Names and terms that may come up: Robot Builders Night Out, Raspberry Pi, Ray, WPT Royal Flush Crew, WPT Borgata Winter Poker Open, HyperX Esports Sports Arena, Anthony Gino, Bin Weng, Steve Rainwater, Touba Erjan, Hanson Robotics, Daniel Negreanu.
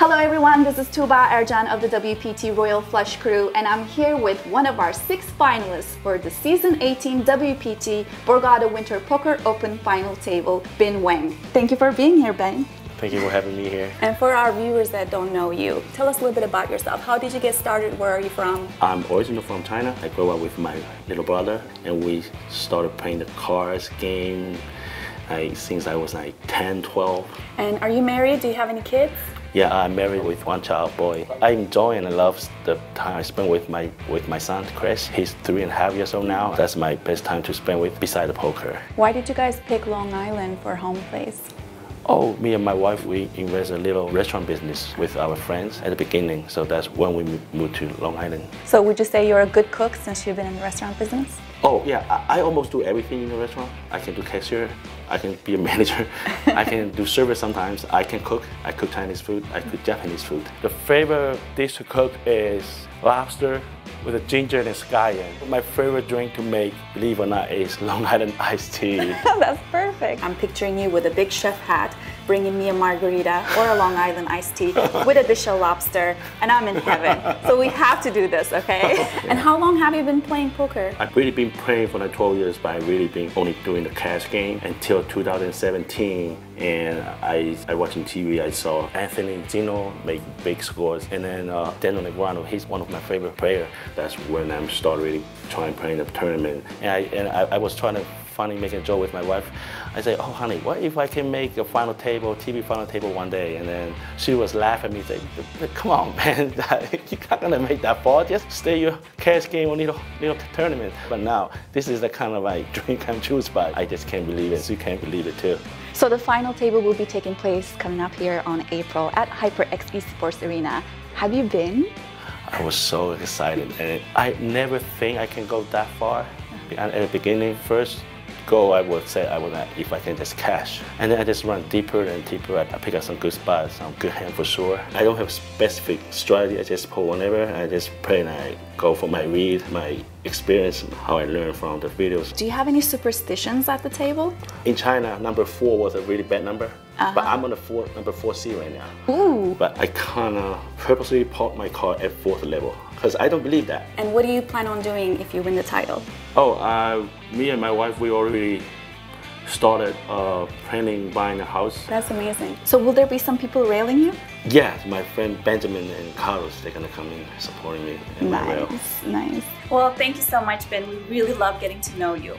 Hello everyone, this is Touba Erjan of the WPT Royal Flush Crew, and I'm here with one of our 6 finalists for the Season 18 WPT Borgata Winter Poker Open Final Table, Bin Weng. Thank you for being here, Ben. Thank you for having me here. And for our viewers that don't know you, tell us a little bit about yourself. How did you get started? Where are you from? I'm originally from China. I grew up with my little brother, and we started playing the cards game since I was like 10, 12. And are you married? Do you have any kids? Yeah, I'm married with one child boy. I enjoy and love the time I spend with my son, Chris. He's 3.5 years old now. That's my best time to spend with, beside the poker. Why did you guys pick Long Island for home place? Oh, me and my wife, we invest a little restaurant business with our friends at the beginning. So that's when we moved to Long Island. So would you say you're a good cook since you've been in the restaurant business? Oh yeah, I almost do everything in the restaurant. I can do cashier, I can be a manager, I can do service sometimes, I can cook. I cook Chinese food, I cook Japanese food. The favorite dish to cook is lobster with a ginger and scallion. My favorite drink to make, believe it or not, is Long Island iced tea. That's perfect. I'm picturing you with a big chef hat, bringing me a margarita or a Long Island iced tea with a dish of lobster, and I'm in heaven. So we have to do this, okay? And how long have you been playing poker? I've really been playing for like 12 years, but I've really been only doing the cash game until 2017. And I watching TV, I saw Anthony Gino make big scores, and then Daniel Negreanu, he's one of my favorite players. That's when I started really trying playing the tournament. And I was trying to finally make a joke with my wife. I said, oh honey, what if I can make a final table, TV final table one day? And then she was laughing at me, saying, come on man, you're not gonna make that ball, just stay your cash game or little tournament. But now, this is the kind of like dream come true spot. I just can't believe it, so you can't believe it too. So the final table will be taking place coming up here on April at HyperX Esports Arena. Have you been? I was so excited, and I never think I can go that far. And at the beginning, first goal I would say if I can just cash, and then I just run deeper and deeper. I pick up some good spots, some good hand for sure. I don't have specific strategy. I just pull whenever. I just play and I go for my read, my experience, how I learn from the videos. Do you have any superstitions at the table? In China, number 4 was a really bad number. But I'm on the number 4C right now. Ooh. But I kind of purposely park my car at 4th level because I don't believe that. And what do you plan on doing if you win the title? Oh, me and my wife, we already started planning buying a house. That's amazing. So will there be some people railing you? Yes, my friend Benjamin and Carlos, they're gonna come in supporting me. Nice, nice. Well, thank you so much, Ben. We really love getting to know you.